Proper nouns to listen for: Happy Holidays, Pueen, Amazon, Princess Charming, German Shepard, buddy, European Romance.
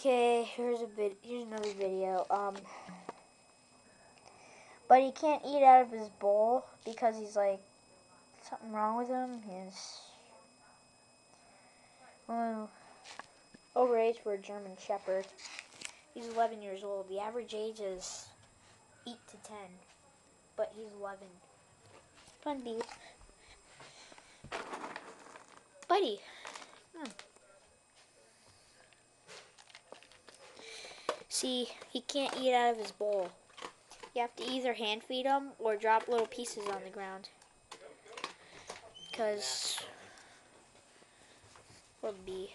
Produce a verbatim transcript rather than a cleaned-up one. Okay, here's a bit. Here's another video. Um, but he can't eat out of his bowl because he's like something wrong with him. He's um, overage for a German Shepherd. He's eleven years old. The average age is eight to ten, but he's eleven. Fun bee, buddy. Hmm. See, he can't eat out of his bowl. You have to either hand feed him or drop little pieces on the ground. Because, or bee.